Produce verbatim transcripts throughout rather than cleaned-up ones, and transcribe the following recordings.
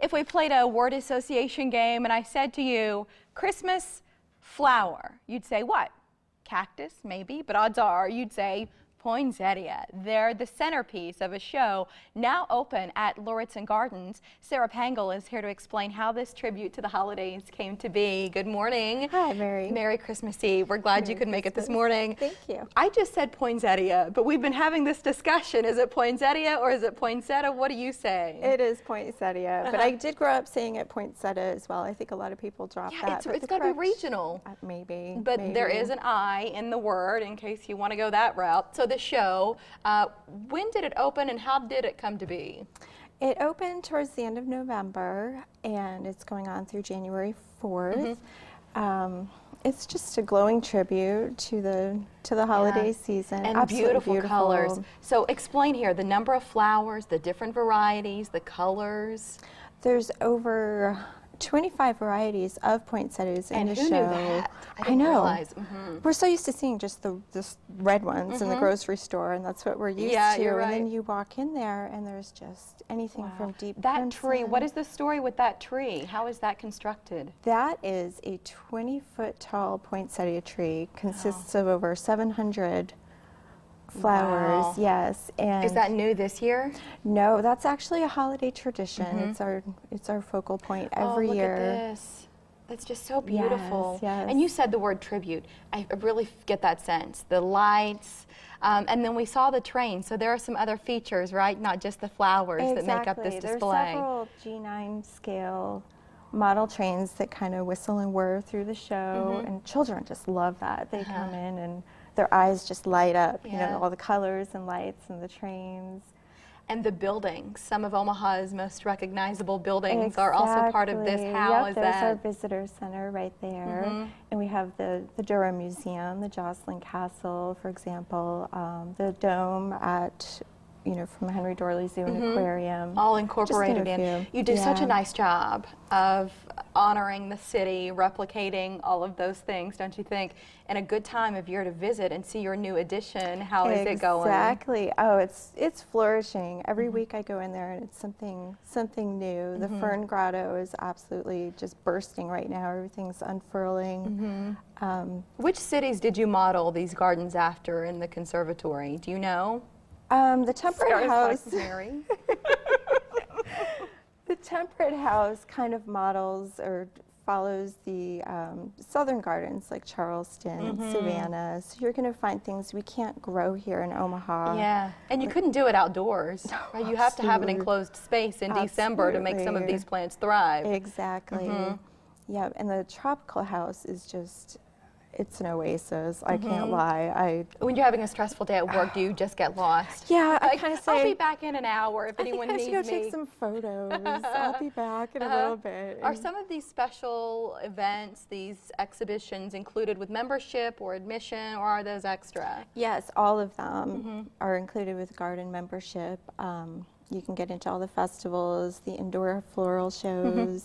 if we played a word association game and I said to you, Christmas flower, you'd say what? Cactus, maybe, but odds are you'd say poinsettia. They're the centerpiece of a show now open at Lauritzen Gardens. Sarah Pangle is here to explain how this tribute to the holidays came to be. Good morning. Hi, Mary. Merry Christmas Eve. We're glad Merry you could Christmas. Make it this morning. Thank you. I just said poinsettia, but we've been having this discussion. Is it poinsettia or is it poinsettia? What do you say? It is poinsettia, uh-huh. but I did grow up saying it poinsettia as well. I think a lot of people drop yeah, that. It's, it's got to be regional. Uh, maybe. But maybe. There is an I in the word in case you want to go that route. So the show, uh, when did it open and how did it come to be? It opened towards the end of November and it's going on through January fourth. Mm-hmm. um, it's just a glowing tribute to the to the holiday yeah. season. And beautiful, beautiful colors. So explain here the number of flowers, the different varieties, the colors. There's over twenty-five varieties of poinsettias in the show. And who knew that? I, didn't I know. Realize. Mm-hmm. We're so used to seeing just the just red ones mm-hmm. in the grocery store, and that's what we're used yeah, to. You're right. And then you walk in there, and there's just anything wow. from deep. That crimson. Tree. What is the story with that tree? How is that constructed? That is a twenty-foot tall poinsettia tree. Consists wow. of over seven hundred. Flowers, wow. yes. And is that new this year? No, that's actually a holiday tradition. Mm-hmm. It's our it's our focal point every oh, look year. At this. That's just so beautiful. Yes, yes. And you said the word tribute. I really get that sense. The lights, um, and then we saw the train. So there are some other features, right? Not just the flowers exactly. that make up this display. There's several G nine scale model trains that kind of whistle and whir through the show, mm-hmm. and children just love that. They uh-huh. come in and their eyes just light up, yeah. you know, all the colors and lights and the trains. And the buildings. Some of Omaha's most recognizable buildings exactly. are also part of this. How yep, is there's that? There's our visitor center right there. Mm-hmm. And we have the, the Durham Museum, the Jocelyn Castle, for example, um, the dome at, you know, from Henry Dorley Zoo and mm-hmm. Aquarium. All incorporated in. You do yeah. such a nice job of honoring the city, replicating all of those things, don't you think? And a good time of year to visit and see your new addition. How is exactly. it going? Exactly. Oh, it's it's flourishing. Every mm-hmm. week I go in there and it's something something new. Mm-hmm. The Fern Grotto is absolutely just bursting right now. Everything's unfurling. Mm-hmm. um, Which cities did you model these gardens after in the conservatory? Do you know? Um, the temperate house, the temperate house kind of models or follows the um, southern gardens like Charleston, mm-hmm. Savannah. So you're going to find things we can't grow here in Omaha. Yeah, and you couldn't do it outdoors. No, right? You have to have an enclosed space in absolutely. December to make some of these plants thrive. Exactly. Mm-hmm. Yeah, and the tropical house is just. It's an oasis. I mm-hmm. can't lie. I when you're having a stressful day at work, do you just get lost? Yeah, like, I kind of say I'll be back in an hour if I anyone needs me. I have to go me. Take some photos. I'll be back in uh, a little bit. Are some of these special events, these exhibitions, included with membership or admission, or are those extra? Yes, all of them mm-hmm. are included with garden membership. Um, you can get into all the festivals, the indoor floral shows,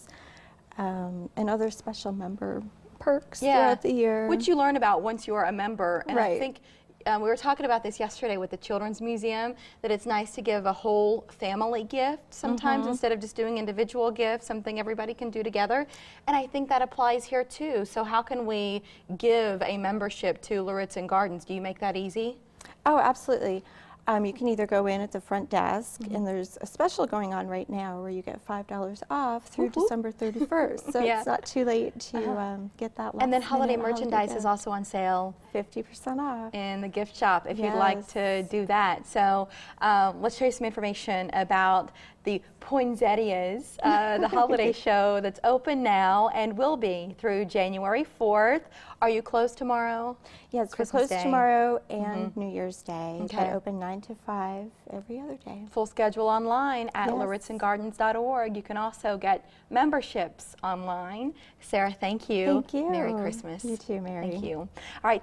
mm-hmm. um, and other special member. Perks yeah. throughout the year. Which you learn about once you are a member. And right. I think um, we were talking about this yesterday with the Children's Museum, that it's nice to give a whole family gift sometimes mm-hmm. instead of just doing individual gifts, something everybody can do together. And I think that applies here too. So how can we give a membership to Lauritzen Gardens? Do you make that easy? Oh, absolutely. Um, you can either go in at the front desk, mm-hmm. and there's a special going on right now where you get five dollars off through Ooh-hoo. December thirty-first, so yeah. it's not too late to uh-huh. um, get that last. And then holiday merchandise holiday is also on sale. fifty percent off. In the gift shop if yes. you'd like to do that. So um, let's show you some information about the poinsettias, uh, the holiday show that's open now and will be through January fourth. Are you closed tomorrow? Yes, Christmas we're closed Day. Tomorrow and mm-hmm. New Year's Day. Okay. They open nine to five every other day. Full schedule online at yes. Lauritzen Gardens dot org. You can also get memberships online. Sarah, thank you. Thank you. Merry Christmas. You too, Mary. Thank you. All right.